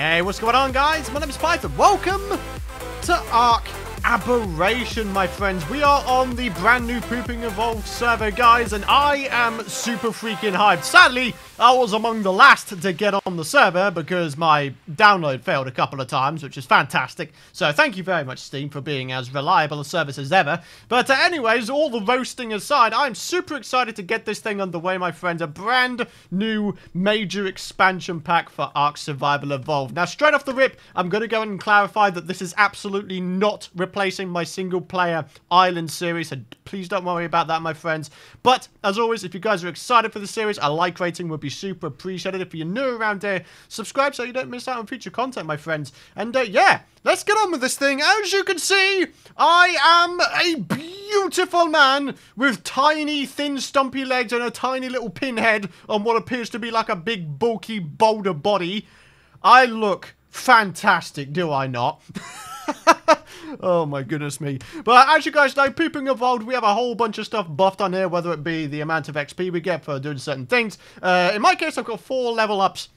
Hey, what's going on, guys? My name is Python. Welcome to Ark Aberration, my friends. We are on the brand new Pooping Evolved server, guys, and I am super freaking hyped. Sadly, I was among the last to get on the server because my download failed a couple of times, which is fantastic. So thank you very much, Steam, for being as reliable a service as ever. But anyways, all the roasting aside, I'm super excited to get this thing underway, my friends. A brand new major expansion pack for Ark Survival Evolved. Now, straight off the rip, I'm going to go and clarify that this is absolutely not replacing my single-player island series, so please don't worry about that, my friends. But, as always, if you guys are excited for the series, a like rating would be super appreciated. If you're new around here, subscribe so you don't miss out on future content, my friends. And, yeah, let's get on with this thing. As you can see, I am a beautiful man with tiny, thin, stumpy legs and a tiny little pinhead on what appears to be like a big, bulky boulder body. I look fantastic, do I not? Oh my goodness me. But as you guys know, Pooping Evolved, we have a whole bunch of stuff buffed on here, whether it be the amount of XP we get for doing certain things. In my case, I've got 4 level ups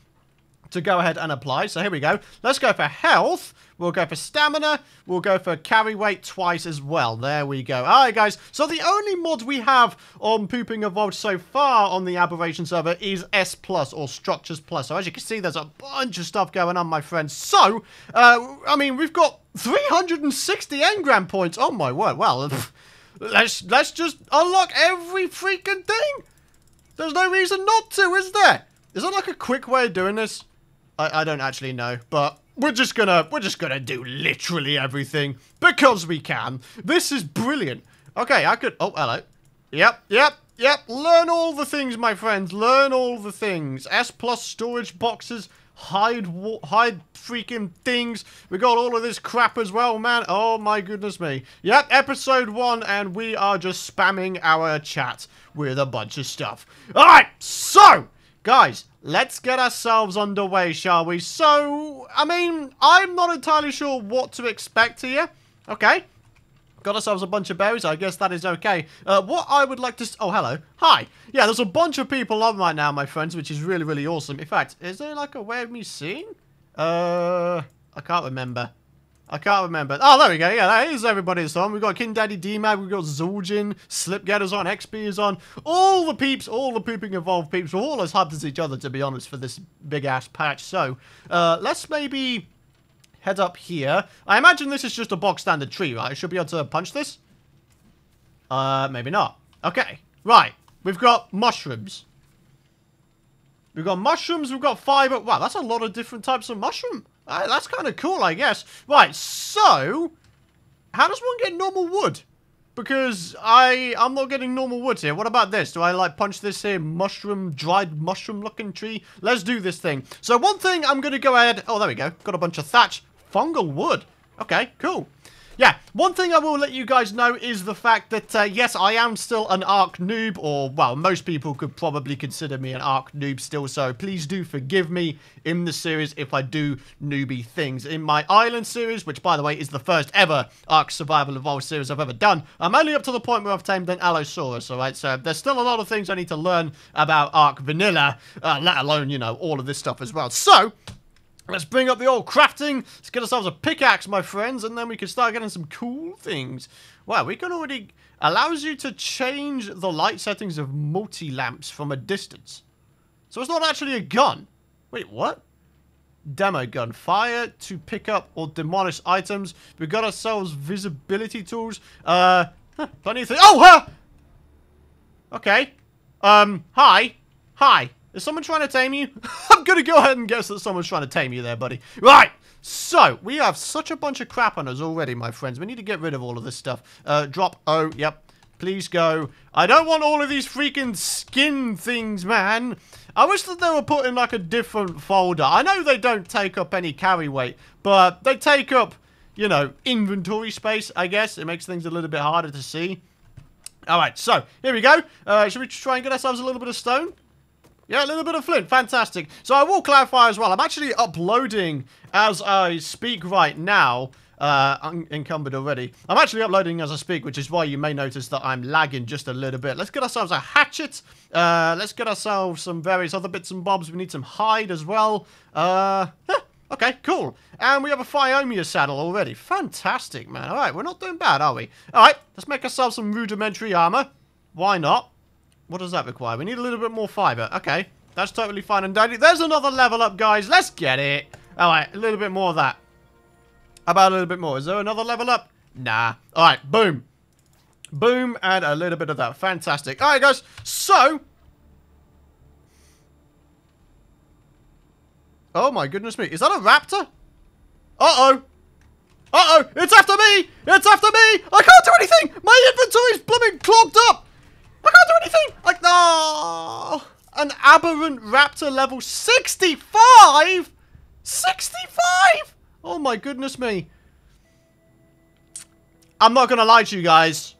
to go ahead and apply. So here we go. Let's go for health. We'll go for stamina. We'll go for carry weight twice as well. There we go. All right, guys. So the only mod we have on Pooping Evolved so far on the Aberration server is S+, or Structures Plus. So as you can see, there's a bunch of stuff going on, my friends. So, I mean, we've got 360 engram points. Oh, my word. Well, let's just unlock every freaking thing. There's no reason not to, is there? Is there, like, a quick way of doing this? I don't actually know, but we're just gonna do literally everything because we can. This is brilliant. Okay, I could. Oh, hello. Yep. Learn all the things, my friends. Learn all the things. S+ storage boxes. Hide freaking things. We got all of this crap as well, man. Oh my goodness me. Yep, episode 1, and we are just spamming our chat with a bunch of stuff. All right, so guys, let's get ourselves underway, shall we? So, I mean, I'm not entirely sure what to expect here. Okay. Got ourselves a bunch of berries. I guess that is okay. What I would like to... Oh, hello. Hi. Yeah, there's a bunch of people on right now, my friends, which is really, really awesome. In fact, is there, like, a way of me seeing? I can't remember. Oh, there we go. Yeah, that is everybody's on. We've got King Daddy D Mag. We've got Zulgin. Slipgetters on. XP is on. All the peeps. All the Pooping Evolved peeps. We're all as hyped as each other, to be honest, for this big-ass patch. So, let's maybe head up here. I imagine this is just a bog standard tree, right? I should be able to punch this. Maybe not. Okay. Right. We've got mushrooms. We've got fiber. Wow, that's a lot of different types of mushroom. That's kind of cool, I guess. Right, so how does one get normal wood? Because I'm not getting normal wood here. What about this? Do I, like, punch this here dried mushroom-looking tree? Let's do this thing. So one thing I'm going to go ahead... Oh, there we go. Got a bunch of thatch. Fungal wood. Okay, cool. Yeah, one thing I will let you guys know is the fact that, yes, I am still an Ark noob, or, well, most people could probably consider me an Ark noob still, so please do forgive me in the series if I do newbie things. In my island series, which, by the way, is the first ever Ark Survival Evolved series I've ever done, I'm only up to the point where I've tamed an Allosaurus, alright? So there's still a lot of things I need to learn about Ark Vanilla, let alone, you know, all of this stuff as well. So... let's bring up the old crafting. Let's get ourselves a pickaxe, my friends, and then we can start getting some cool things. Wow, we can already... allows you to change the light settings of multi-lamps from a distance. So it's not actually a gun. Wait, what? Demo gun. Fire to pick up or demolish items. We got ourselves visibility tools. Plenty of things. Oh, huh! Okay. Hi. Hi. Is someone trying to tame you? I'm gonna go ahead and guess that someone's trying to tame you there, buddy. Right! So, we have such a bunch of crap on us already, my friends. We need to get rid of all of this stuff. Drop. Oh, yep. Please go. I don't want all of these freaking skin things, man. I wish that they were put in, like, a different folder. I know they don't take up any carry weight, but they take up, you know, inventory space, I guess. It makes things a little bit harder to see. Alright, so, here we go. Should we try and get ourselves a little bit of stone? Yeah, a little bit of flint. Fantastic. So I will clarify as well. I'm actually uploading as I speak right now. Unencumbered already. I'm actually uploading as I speak, which is why you may notice that I'm lagging just a little bit. Let's get ourselves a hatchet. Let's get ourselves some various other bits and bobs. We need some hide as well. Okay, Okay, cool. And we have a Phiomia saddle already. Fantastic, man. All right, we're not doing bad, are we? All right, let's make ourselves some rudimentary armor. Why not? What does that require? We need a little bit more fiber. Okay, that's totally fine and dandy. There's another level up, guys. Let's get it. All right, a little bit more of that. How about a little bit more? Is there another level up? Nah. All right, boom. Boom, and a little bit of that. Fantastic. All right, guys. So... oh my goodness me. Is that a raptor? Uh-oh. Uh-oh. It's after me. It's after me. I can't do anything. My inventory's blooming clogged up. I can't do anything. Like, no. Oh, an aberrant raptor level 65? 65? Oh my goodness me. I'm not going to lie to you guys.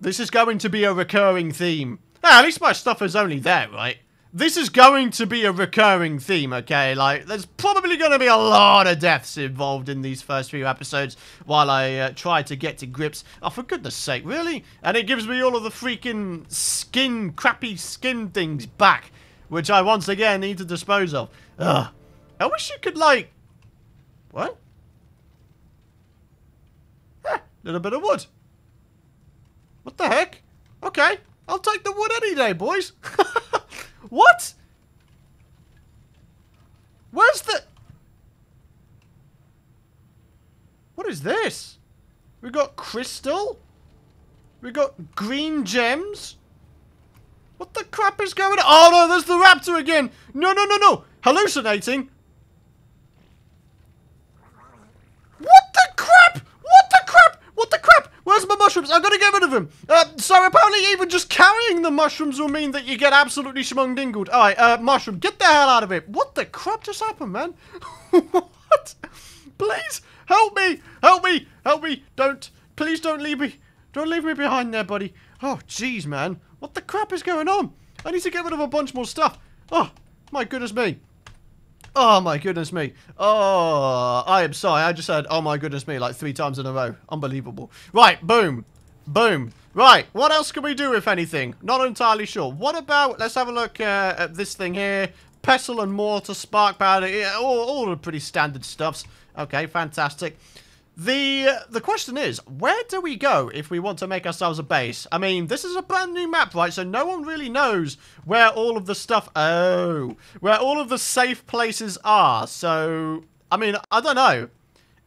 This is going to be a recurring theme. Hey, at least my stuff is only there, right? This is going to be a recurring theme, okay? Like, there's probably going to be a lot of deaths involved in these first few episodes while I try to get to grips. Oh, for goodness sake, really? And it gives me all of the freaking skin, crappy skin things back, which I once again need to dispose of. Ugh. I wish you could, like... what? Huh, little bit of wood. What the heck? Okay, I'll take the wood any day, boys. What? Where's the... what is this? We got crystal? We got green gems? What the crap is going on? Oh no, there's the raptor again! No, no, no, no! Hallucinating! What the crap? What the crap? What the crap? Where's my mushrooms? I've got to get rid of them. So apparently even just carrying the mushrooms will mean that you get absolutely shmungdingled. Alright, mushroom, get the hell out of it. What the crap just happened, man? What? Please, help me. Help me. Help me. Don't. Please don't leave me. Don't leave me behind there, buddy. Oh, jeez, man. What the crap is going on? I need to get rid of a bunch more stuff. Oh, my goodness me. Oh, my goodness me. Oh, I am sorry. I just said, oh, my goodness me, like 3 times in a row. Unbelievable. Right, boom. Boom. Right, what else can we do, if anything? Not entirely sure. What about, let's have a look at this thing here. Pestle and mortar, spark powder, yeah, all the pretty standard stuffs. Okay, fantastic. The question is, where do we go if we want to make ourselves a base? I mean, this is a brand new map, right? So no one really knows where all of the stuff... oh, where all of the safe places are. So, I mean, I don't know.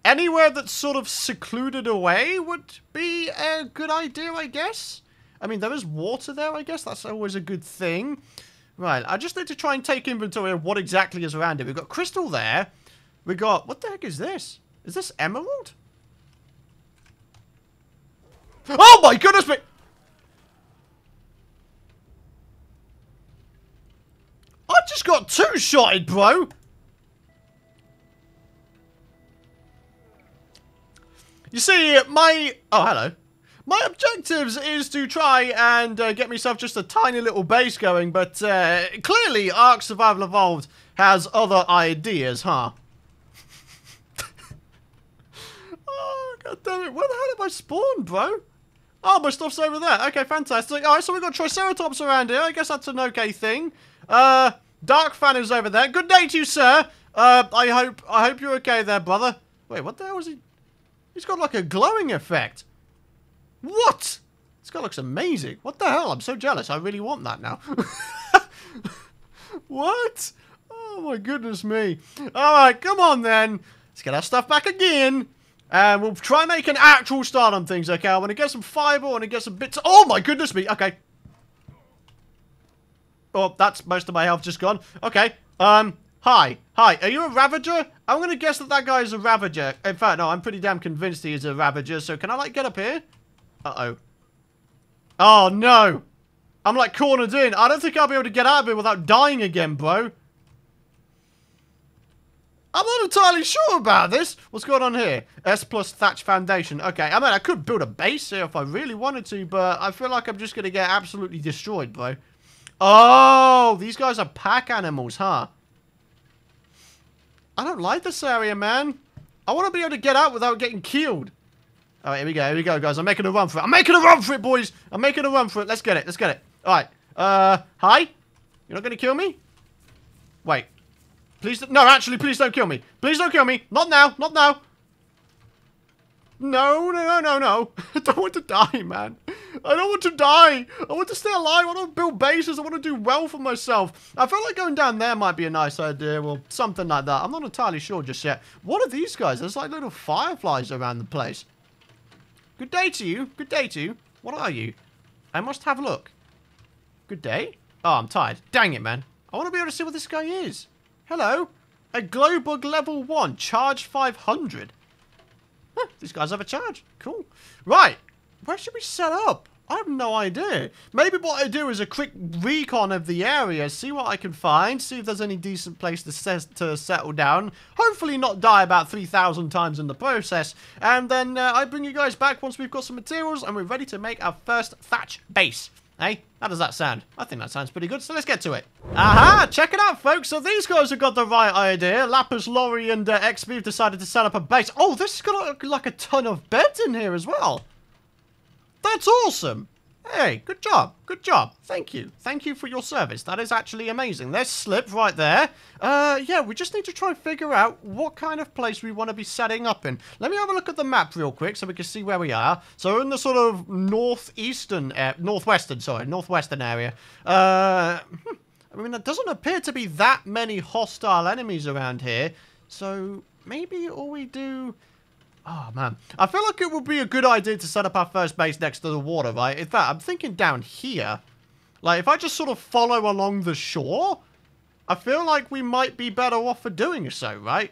Anywhere that's sort of secluded away would be a good idea, I guess. I mean, there is water there, I guess. That's always a good thing. Right, I just need to try and take inventory of what exactly is around it. We've got crystal there. We got... what the heck is this? Is this emerald? Oh my goodness me! I just got 2-shotted, bro! You see, my... oh, hello. My objectives is to try and get myself just a tiny little base going, but clearly Ark Survival Evolved has other ideas, huh? God damn it, where the hell have I spawned, bro? Oh, my stuff's over there. Okay, fantastic. Alright, so we've got Triceratops around here. I guess that's an okay thing. Dark Fan is over there. Good day to you, sir. I hope you're okay there, brother. Wait, what the hell is he? He's got like a glowing effect. What? This guy looks amazing. What the hell? I'm so jealous. I really want that now. What? Oh my goodness me. Alright, come on then. Let's get our stuff back again. And we'll try and make an actual start on things, okay? I want to get some fiber, I want to get some bits... oh, my goodness me! Okay. Oh, that's most of my health just gone. Okay. Hi. Hi. Are you a Ravager? I'm going to guess that that guy is a Ravager. In fact, no, I'm pretty damn convinced he is a Ravager. So, can I, like, get up here? Uh-oh. Oh, no! I'm, like, cornered in. I don't think I'll be able to get out of here without dying again, bro. I'm not entirely sure about this. What's going on here? S plus thatch foundation. Okay, I mean, I could build a base here if I really wanted to, but I feel like I'm just going to get absolutely destroyed, bro. Oh, these guys are pack animals, huh? I don't like this area, man. I want to be able to get out without getting killed. All right, here we go, guys. I'm making a run for it. I'm making a run for it, boys. I'm making a run for it. Let's get it. Let's get it. All right. Hi? You're not going to kill me? Wait. Please, no, actually, please don't kill me. Please don't kill me. Not now. Not now. No, no, no, no, no. I don't want to die, man. I don't want to die. I want to stay alive. I want to build bases. I want to do well for myself. I feel like going down there might be a nice idea. Well, something like that. I'm not entirely sure just yet. What are these guys? There's like little fireflies around the place. Good day to you. Good day to you. What are you? I must have a look. Good day. Oh, I'm tired. Dang it, man. I want to be able to see what this guy is. Hello. A Glowbug level 1. Charge 500. Huh, these guys have a charge. Cool. Right. Where should we set up? I have no idea. Maybe what I do is a quick recon of the area, see what I can find, see if there's any decent place to settle down, hopefully not die about 3,000 times in the process, and then I bring you guys back once we've got some materials and we're ready to make our first thatch base. Hey, how does that sound? I think that sounds pretty good, so let's get to it. Aha! Check it out, folks. So these guys have got the right idea. Lapis, Lori, and XB have decided to set up a base. Oh, this has got like a ton of beds in here as well. That's awesome. Hey, good job. Good job. Thank you. Thank you for your service. That is actually amazing. There's Slip right there. Yeah, we just need to try and figure out what kind of place we want to be setting up in. Let me have a look at the map real quick so we can see where we are. So in the sort of northwestern area. I mean, there doesn't appear to be that many hostile enemies around here. So maybe all we do... Oh, man. I feel like it would be a good idea to set up our first base next to the water, right? In fact, I'm thinking down here. Like, if I just sort of follow along the shore, I feel like we might be better off for doing so, right?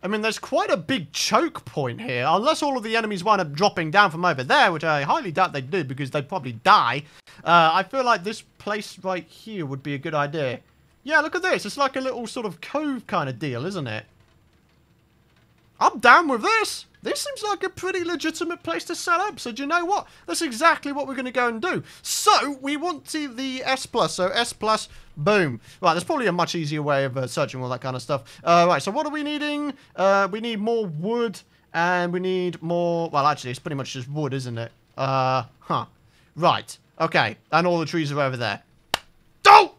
I mean, there's quite a big choke point here. Unless all of the enemies wind up dropping down from over there, which I highly doubt they do because they'd probably die. I feel like this place right here would be a good idea. Yeah, look at this. It's like a little sort of cove kind of deal, isn't it? I'm down with this. This seems like a pretty legitimate place to set up. So do you know what? That's exactly what we're going to go and do. So we want to the S+. So S+, boom. Right, there's probably a much easier way of searching all that kind of stuff. Right, so what are we needing? We need more wood and we need more... Well, actually, it's pretty much just wood, isn't it? Right. Okay. And all the trees are over there. Oh!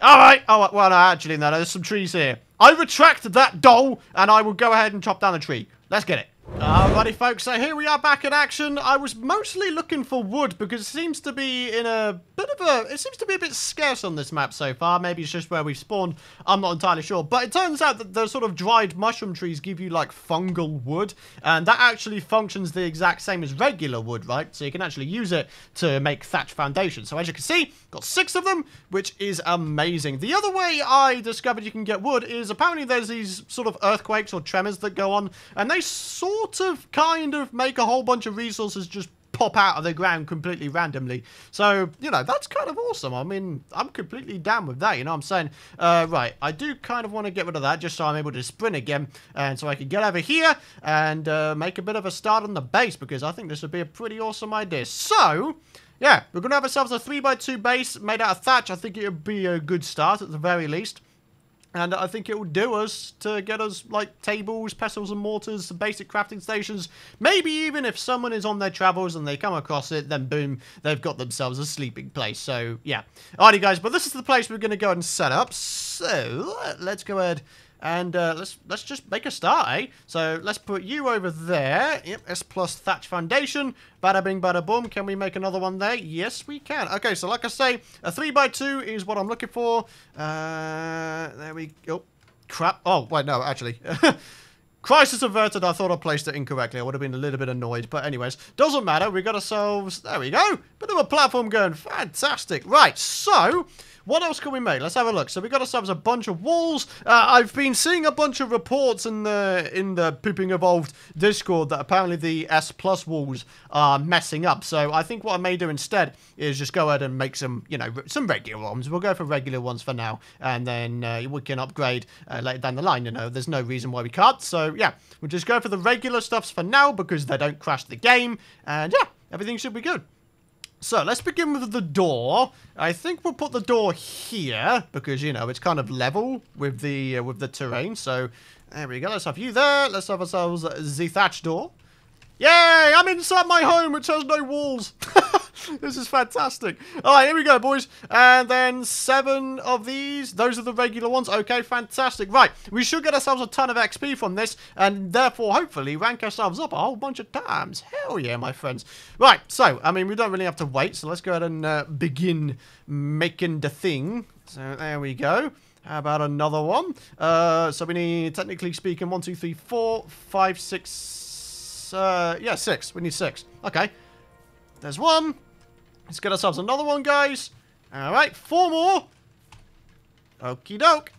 All right. Oh, well, no, actually, no, there's some trees here. I retract that doll, and I will go ahead and chop down the tree. Let's get it. Alrighty, folks, so here we are back in action. I was mostly looking for wood because it seems to be in a bit of a... It seems to be a bit scarce on this map so far. Maybe it's just where we've spawned. I'm not entirely sure. But it turns out that those sort of dried mushroom trees give you, like, fungal wood. And that actually functions the exact same as regular wood, right? So you can actually use it to make thatch foundations. So as you can see, got 6 of them, which is amazing. The other way I discovered you can get wood is apparently there's these sort of earthquakes or tremors that go on. And they sort of kind of make a whole bunch of resources just pop out of the ground completely randomly. So, you know, that's kind of awesome. I mean, I'm completely down with that, you know what I'm saying? Right, I do kind of want to get rid of that just so I'm able to sprint again. And so I can get over here and make a bit of a start on the base because I think this would be a pretty awesome idea. So... yeah, we're going to have ourselves a 3x2 base made out of thatch. I think it would be a good start at the very least. And I think it will do us to get us, like, tables, pestles and mortars, some basic crafting stations. Maybe even if someone is on their travels and they come across it, then boom, they've got themselves a sleeping place. So, yeah. Alrighty, guys, but this is the place we're going to go and set up. So, let's go ahead and let's just make a start, eh? So, let's put you over there. Yep, S+ thatch foundation. Bada bing, bada boom. Can we make another one there? Yes, we can. Okay, so like I say, a 3x2 is what I'm looking for. There we go. Oh, crap. Oh, wait, no, actually. Crisis averted. I thought I placed it incorrectly. I would have been a little bit annoyed. But anyways, doesn't matter. We got ourselves... There we go. Bit of a platform going. Fantastic. Right, so... what else can we make? Let's have a look. So we got ourselves a bunch of walls. I've been seeing a bunch of reports in the Pooping Evolved Discord that apparently the S+ walls are messing up. So I think what I may do instead is just go ahead and make some, you know, some regular ones. We'll go for regular ones for now. And then we can upgrade later down the line, you know. There's no reason why we can't. So, yeah, we'll just go for the regular stuffs for now because they don't crash the game. And, yeah, everything should be good. So, let's begin with the door. I think we'll put the door here, because, you know, it's kind of level with the terrain. So, there we go. Let's have you there. Let's have ourselves the thatch door. Yay! I'm inside my home, which has no walls. This is fantastic. All right, here we go, boys. And then 7 of these. Those are the regular ones. Okay, fantastic. Right, we should get ourselves a ton of XP from this, and therefore, hopefully, rank ourselves up a whole bunch of times. Hell yeah, my friends. Right, so, I mean, we don't really have to wait, so let's go ahead and begin making the thing. So, there we go. How about another one? So we need, technically speaking, 1, 2, 3, 4, 5, 6. Yeah, 6. We need 6. Okay. There's one. Let's get ourselves another one, guys. All right, 4 more. Okie doke.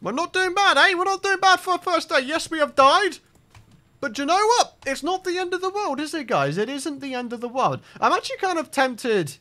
We're not doing bad, eh? We're not doing bad for our first day. Yes, we have died. But you know what? It's not the end of the world, is it, guys? It isn't the end of the world. I'm actually kind of tempted.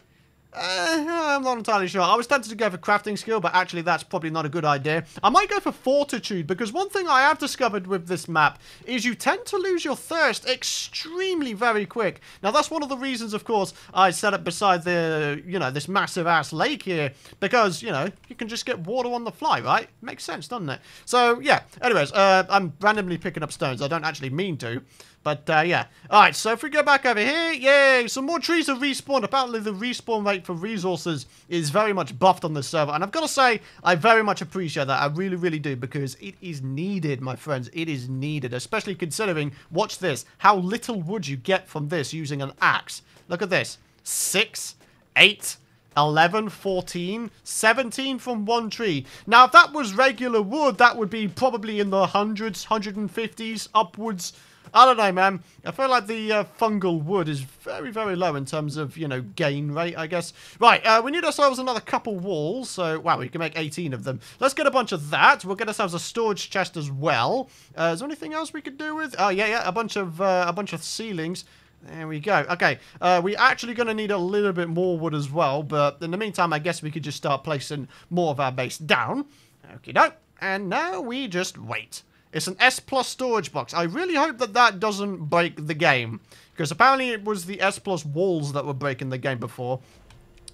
I'm not entirely sure. I was tempted to go for crafting skill, but actually that's probably not a good idea. I might go for fortitude, because one thing I have discovered with this map is you tend to lose your thirst extremely very quick. Now, that's one of the reasons, of course, I set up beside the, you know, this massive-ass lake here, because, you know, you can just get water on the fly, right? Makes sense, doesn't it? So, yeah. Anyways, I'm randomly picking up stones. I don't actually mean to. But, yeah. Alright, so if we go back over here, yay! Some more trees have respawned. Apparently, the respawn rate for resources is very much buffed on this server. And I've got to say, I very much appreciate that. I really, really do, because it is needed, my friends. It is needed, especially considering, watch this, how little wood you get from this using an axe. Look at this. 6, 8... 11, 14, 17 from 1 tree. Now, if that was regular wood, that would be probably in the hundreds, 150s, upwards. I don't know, man. I feel like the fungal wood is very, very low in terms of, you know, gain rate, I guess. Right, we need ourselves another couple walls. So, wow, we can make 18 of them. Let's get a bunch of that. We'll get ourselves a storage chest as well. Is there anything else we could do with? Oh, yeah, yeah, a bunch of ceilings. There we go. Okay, we're actually going to need a little bit more wood as well, but in the meantime, I guess we could just start placing more of our base down. Okie doke. And now we just wait. It's an S+ storage box. I really hope that that doesn't break the game, because apparently it was the S+ walls that were breaking the game before.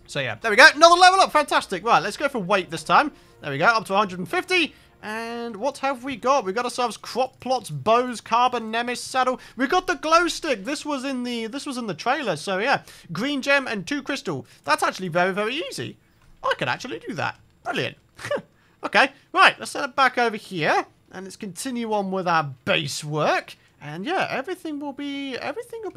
So yeah, there we go. Another level up. Fantastic. Right, let's go for weight this time. There we go, up to 150. And what have we got? We got ourselves crop plots, bows, carbon, nemesis saddle. We got the glow stick. This was in the trailer. So yeah, green gem and 2 crystal. That's actually very, very easy. I could actually do that. Brilliant. Okay, right. Let's set it back over here, and let's continue on with our base work. And yeah, everything will be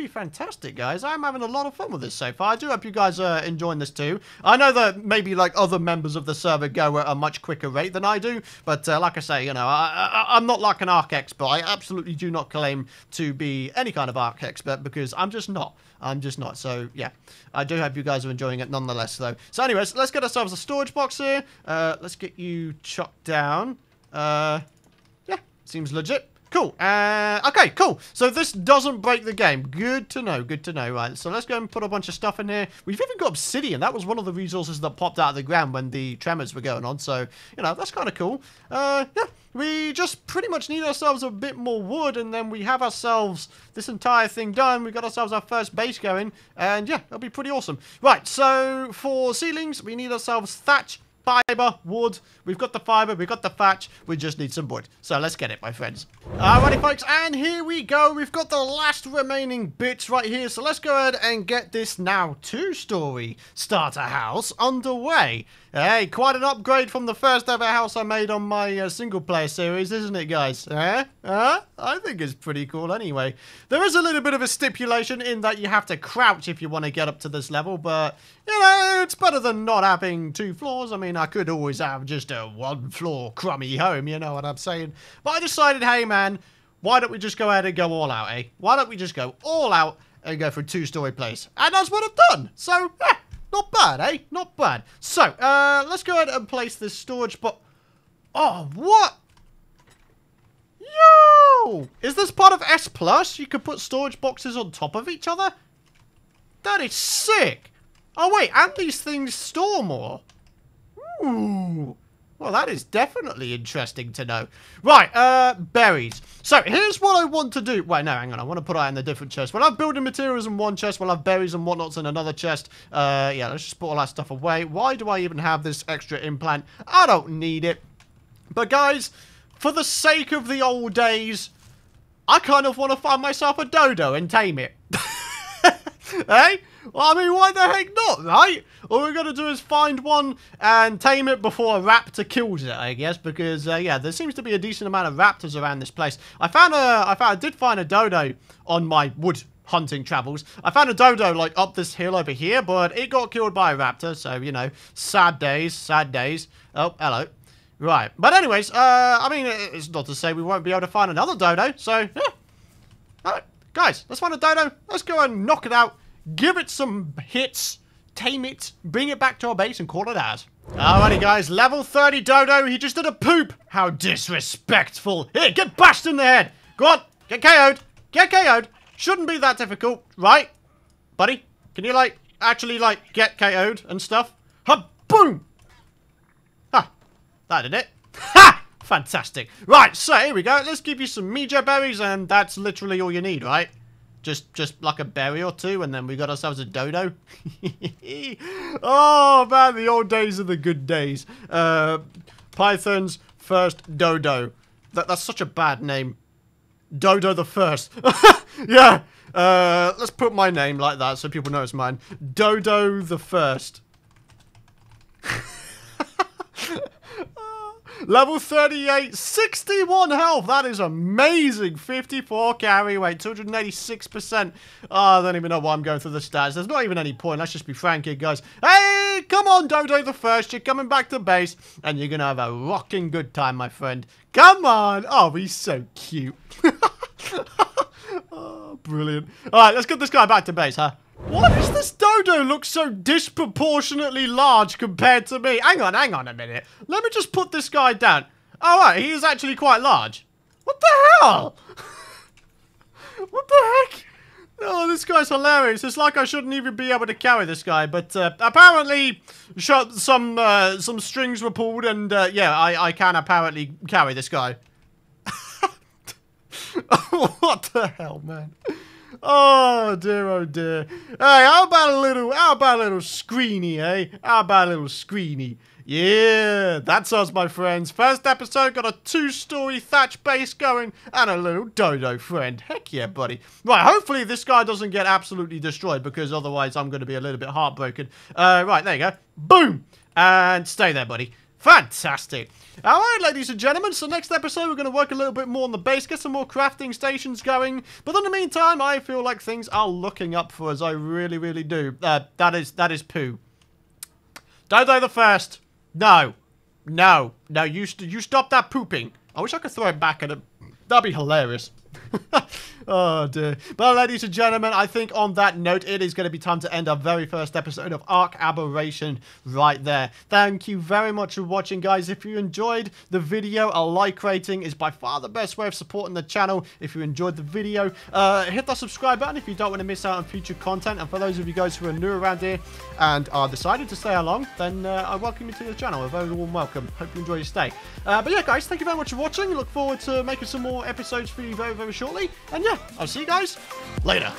fantastic, guys. I'm having a lot of fun with this so far. I do hope you guys are enjoying this too. I know that maybe like other members of the server go at a much quicker rate than I do, but like I say, you know, I'm not like an Ark expert. I absolutely do not claim to be any kind of Ark expert, because I'm just not. I'm just not. So yeah, I do hope you guys are enjoying it nonetheless, though. So anyways, let's get ourselves a storage box here. Let's get you chucked down. Yeah, seems legit. Cool. Okay, cool. So this doesn't break the game. Good to know. Good to know. Right, so let's go and put a bunch of stuff in here. We've even got obsidian. That was one of the resources that popped out of the ground when the tremors were going on. So, you know, that's kind of cool. Yeah, we just pretty much need ourselves a bit more wood, and then we have ourselves this entire thing done. We've got ourselves our first base going, and yeah, that'll be pretty awesome. Right, so for ceilings, we need ourselves thatch, fiber, wood. We've got the fiber, we've got the thatch, we just need some wood. So let's get it, my friends. Alrighty, folks, and here we go. We've got the last remaining bits right here. So let's go ahead and get this now 2-story starter house underway. Hey, quite an upgrade from the first ever house I made on my single-player series, isn't it, guys? I think it's pretty cool anyway. There is a little bit of a stipulation in that you have to crouch if you want to get up to this level, but, you know, it's better than not having 2 floors. I mean, I could always have just a 1-floor crummy home, you know what I'm saying? But I decided, hey, man, why don't we just go ahead and go all out, eh? Why don't we just go all out and go for a 2-story place? And that's what I've done. So, yeah. Not bad, eh? Not bad. So, let's go ahead and place this storage box. Oh, what? Yo! Is this part of S+? You could put storage boxes on top of each other? That is sick. Oh, wait, and these things store more. Ooh. Well, that is definitely interesting to know. Right, berries. So, here's what I want to do. Wait, no, hang on. I want to put it in a different chest. We'll have building materials in one chest. We'll have berries and whatnots in another chest. Yeah, let's just put all that stuff away. Why do I even have this extra implant? I don't need it. But, guys, for the sake of the old days, I kind of want to find myself a dodo and tame it. Hey? Well, I mean, why the heck not, right? All we're going to do is find one and tame it before a raptor kills it, I guess. Because, yeah, there seems to be a decent amount of raptors around this place. I did find a dodo on my wood hunting travels. I found a dodo, like, up this hill over here, but it got killed by a raptor. So, you know, sad days, sad days. Oh, hello. Right. But anyways, I mean, it's not to say we won't be able to find another dodo. So, yeah. All right. Guys, let's find a dodo. Let's go and knock it out. Give it some hits, tame it, bring it back to our base, and call it ours. Alrighty, guys, level 30 dodo. He just did a poop. How disrespectful. Here, get bashed in the head. Go on, get KO'd. Get KO'd. Shouldn't be that difficult, right? Buddy, can you, like, actually, like, get KO'd and stuff? Ha, boom. Ha, that did it. Ha, fantastic. Right, so here we go. Let's give you some Meja berries, and that's literally all you need, right? Just like a berry or two, and then we got ourselves a dodo. Oh, man, the old days are the good days. Python's first dodo. That's such a bad name. Dodo the first. Yeah. Let's put my name like that so people know it's mine. Dodo the first. Level 38, 61 health. That is amazing. 54 carry weight, 286%. I don't even know why I'm going through the stats. There's not even any point. Let's just be frank here, guys. Hey, come on, Dodo the first. You're coming back to base, and you're going to have a rocking good time, my friend. Come on. Oh, he's so cute. Oh, brilliant. All right, let's get this guy back to base, huh? Why does this dodo look so disproportionately large compared to me? Hang on, hang on a minute. Let me just put this guy down. All right, he is actually quite large. What the hell? What the heck? Oh, this guy's hilarious. It's like I shouldn't even be able to carry this guy, but apparently some strings were pulled, and yeah, I can apparently carry this guy. What the hell, man? Oh dear, oh dear. Hey, how about a little screeny, eh? How about a little screeny? Yeah, that's us, my friends. First episode, got a two-story thatch base going and a little dodo friend. Heck yeah, buddy. Right, hopefully this guy doesn't get absolutely destroyed, because otherwise I'm going to be a little bit heartbroken. Right, there you go. Boom! And stay there, buddy. Fantastic. All right, ladies and gentlemen, so next episode we're going to work a little bit more on the base, get some more crafting stations going, but in the meantime, I feel like things are looking up for us. I really, really do. That is poo. Dodo the first. No. No. No, you stop that pooping. I wish I could throw it back at him. That'd be hilarious. Oh dear. Well, ladies and gentlemen, I think on that note it is going to be time to end our very first episode of Ark Aberration right there. Thank you very much for watching, guys. If you enjoyed the video, a like rating is by far the best way of supporting the channel. If you enjoyed the video, hit that subscribe button if you don't want to miss out on future content. And for those of you guys who are new around here and are decided to stay along, then I welcome you to the channel. A very warm welcome. Hope you enjoy your stay. But yeah, guys, thank you very much for watching. Look forward to making some more episodes for you very, very shortly. And yeah, I'll see you guys later.